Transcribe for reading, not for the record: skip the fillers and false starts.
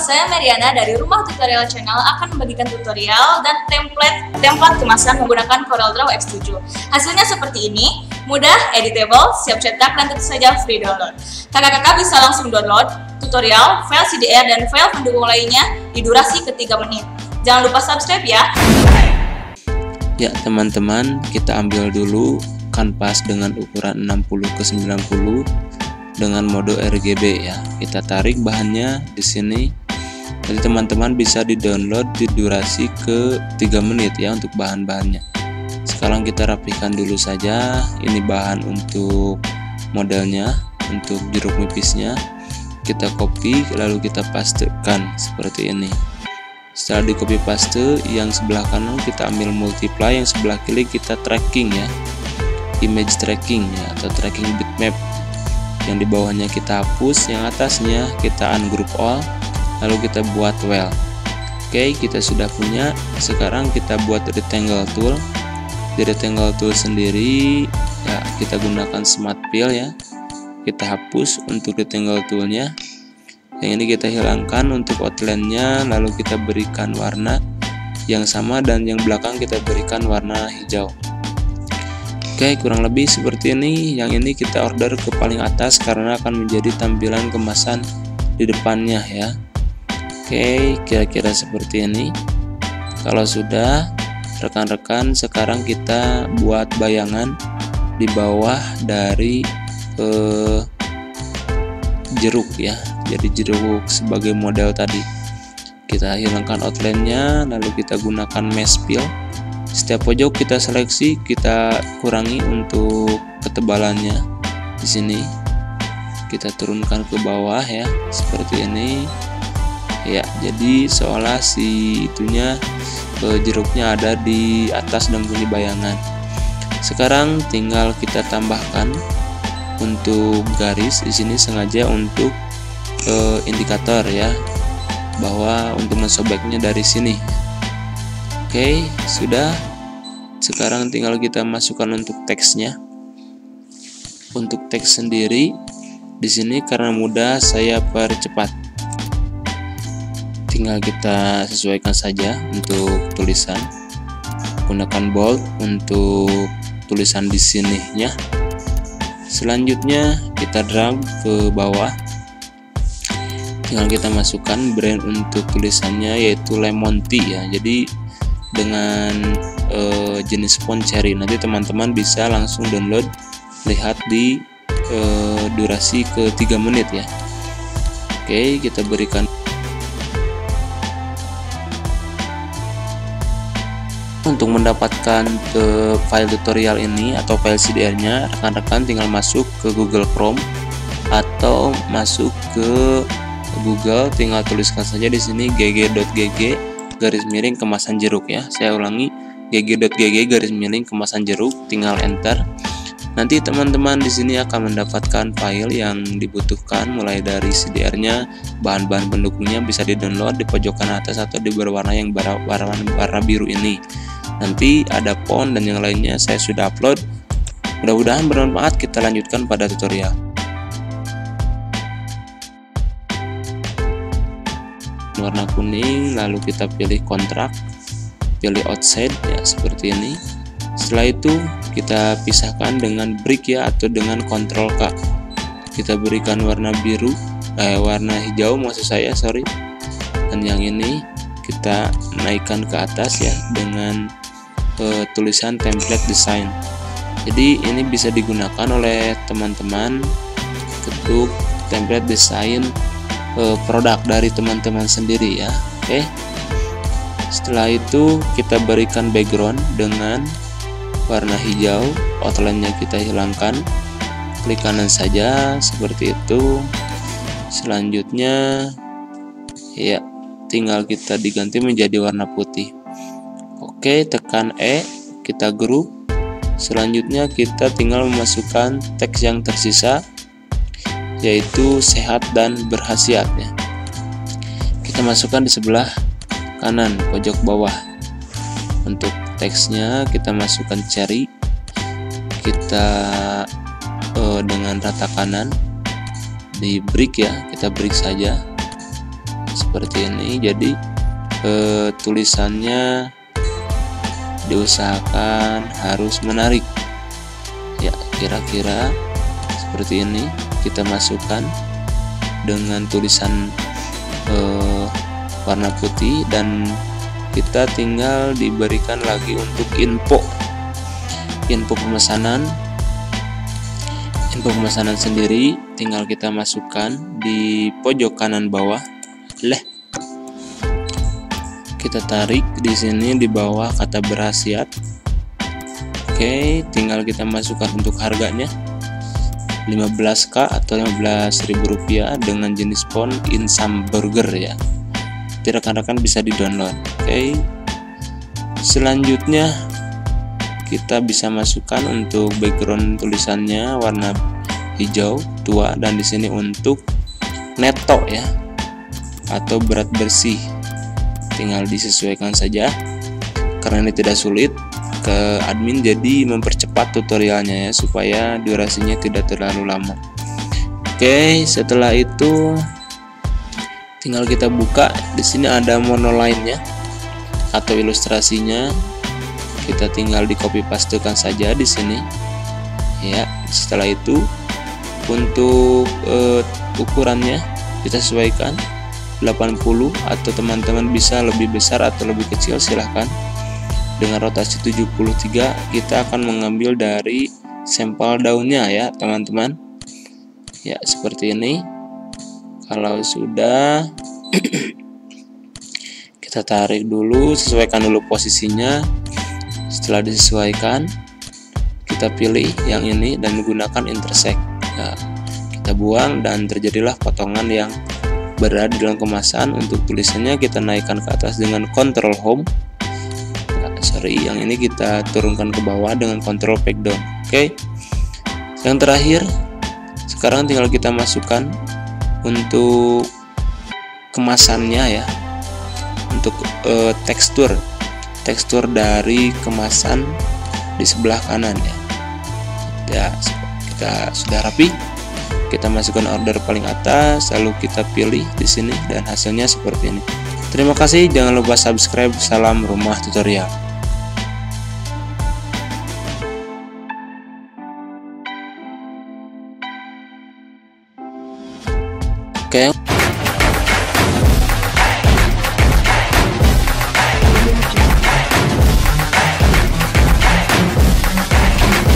saya Meriana dari Rumah Tutorial Channel akan membagikan tutorial dan template kemasan menggunakan Corel Draw X7. Hasilnya seperti ini, mudah, editable, siap cetak, dan tentu saja free download. Kakak-kakak bisa langsung download tutorial, file CDR, dan file pendukung lainnya di durasi ke 3 menit. Jangan lupa subscribe ya! Ya teman-teman, kita ambil dulu kanvas dengan ukuran 60x90 dengan mode RGB ya. Kita tarik bahannya di sini. Jadi teman-teman bisa di-download di durasi ke 3 menit ya untuk bahan-bahannya. Sekarang kita rapikan dulu saja. Ini bahan untuk modelnya, untuk jeruk nipisnya. Kita copy lalu kita pastekan seperti ini. Setelah di copy paste, yang sebelah kanan kita ambil multiply, yang sebelah kiri kita tracking ya, image tracking ya, atau tracking bitmap. Yang di bawahnya kita hapus, yang atasnya kita ungroup all, lalu kita buat well. Oke, kita sudah punya. Sekarang kita buat rectangle tool. Di rectangle tool sendiri ya, kita gunakan smart fill ya. Kita hapus untuk rectangle toolnya. Yang ini kita hilangkan untuk outline-nya, lalu kita berikan warna yang sama, dan yang belakang kita berikan warna hijau. Oke, kurang lebih seperti ini. Yang ini kita order ke paling atas karena akan menjadi tampilan kemasan di depannya ya. Oke, kira-kira seperti ini. Kalau sudah, rekan-rekan, sekarang kita buat bayangan di bawah dari jeruk ya. Jadi jeruk sebagai model tadi, kita hilangkan outline-nya, lalu kita gunakan mesh fill. Setiap pojok kita seleksi, kita kurangi untuk ketebalannya. Di sini kita turunkan ke bawah ya, seperti ini ya. Jadi seolah si itunya, jeruknya ada di atas dan punya bayangan. Sekarang tinggal kita tambahkan untuk garis. Di sini sengaja untuk indikator ya, bahwa untuk mensobeknya dari sini. Oke, sudah. Sekarang tinggal kita masukkan untuk teksnya. Untuk teks sendiri di sini karena mudah saya percepat. Tinggal kita sesuaikan saja untuk tulisan. Gunakan bold untuk tulisan di sininya. Selanjutnya kita drag ke bawah. Tinggal kita masukkan brand untuk tulisannya, yaitu Lemon Tea ya. Jadi dengan jenis font cherry, nanti teman-teman bisa langsung download, lihat di durasi ke 3 menit ya. Oke, kita berikan untuk mendapatkan ke file tutorial ini atau file CDR-nya. Rekan-rekan tinggal masuk ke Google Chrome atau masuk ke Google, tinggal tuliskan saja di sini gg.gg/kemasan jeruk ya. Saya ulangi, gg.gg/kemasan jeruk. Tinggal enter. Nanti teman-teman di sini akan mendapatkan file yang dibutuhkan, mulai dari CDR-nya, bahan-bahan pendukungnya bisa di-download di pojokan atas atau di berwarna yang warna biru ini. Nanti ada font dan yang lainnya saya sudah upload. Mudah-mudahan bermanfaat. Kita lanjutkan pada tutorial. Warna kuning, lalu kita pilih kontrak, pilih outside ya, seperti ini. Setelah itu kita pisahkan dengan brick ya, atau dengan Ctrl K. Kita berikan warna biru, warna hijau maksud saya, sorry. Dan yang ini kita naikkan ke atas ya dengan tulisan template design. Jadi ini bisa digunakan oleh teman-teman ketuk template design produk dari teman-teman sendiri ya. Oke. Setelah itu kita berikan background dengan warna hijau, outline-nya kita hilangkan, klik kanan saja seperti itu. Selanjutnya ya, tinggal kita diganti menjadi warna putih. Oke, tekan E, kita group. Selanjutnya kita tinggal memasukkan teks yang tersisa, yaitu sehat dan berkhasiat ya. Kita masukkan di sebelah kanan pojok bawah. Untuk teksnya kita masukkan cherry, kita dengan rata kanan di break ya, kita break saja seperti ini. Jadi tulisannya diusahakan harus menarik ya, kira-kira seperti ini. Kita masukkan dengan tulisan warna putih dan kita tinggal diberikan lagi untuk info pemesanan. Info pemesanan sendiri tinggal kita masukkan di pojok kanan bawah. Kita tarik di sini di bawah kata berhasiat. Oke, tinggal kita masukkan untuk harganya 15.000 atau 15.000 rupiah dengan jenis font Insam Burger ya. Nanti rekan-rekan bisa di-download. Oke. Selanjutnya kita bisa masukkan untuk background tulisannya warna hijau tua, dan di sini untuk neto ya atau berat bersih tinggal disesuaikan saja karena ini tidak sulit ke admin, jadi mempercepat tutorialnya ya supaya durasinya tidak terlalu lama. Oke, setelah itu tinggal kita buka. Di sini ada monoline-nya atau ilustrasinya, kita tinggal di copy pastekan saja di sini ya. Setelah itu untuk ukurannya kita sesuaikan 80, atau teman-teman bisa lebih besar atau lebih kecil silahkan. Dengan rotasi 73 kita akan mengambil dari sampel daunnya ya teman-teman ya, seperti ini. Kalau sudah kita tarik dulu, sesuaikan dulu posisinya. Setelah disesuaikan kita pilih yang ini dan menggunakan intersect ya, kita buang dan terjadilah potongan yang berada dalam kemasan. Untuk tulisannya kita naikkan ke atas dengan Ctrl Home ya, yang ini kita turunkan ke bawah dengan Ctrl Back Down. Oke. Yang terakhir sekarang tinggal kita masukkan untuk kemasannya ya, untuk tekstur dari kemasan di sebelah kanan ya. Ya, kita sudah rapi. Kita masukkan order paling atas lalu kita pilih di sini dan hasilnya seperti ini. Terima kasih, jangan lupa subscribe. Salam Rumah Tutorial. Oke.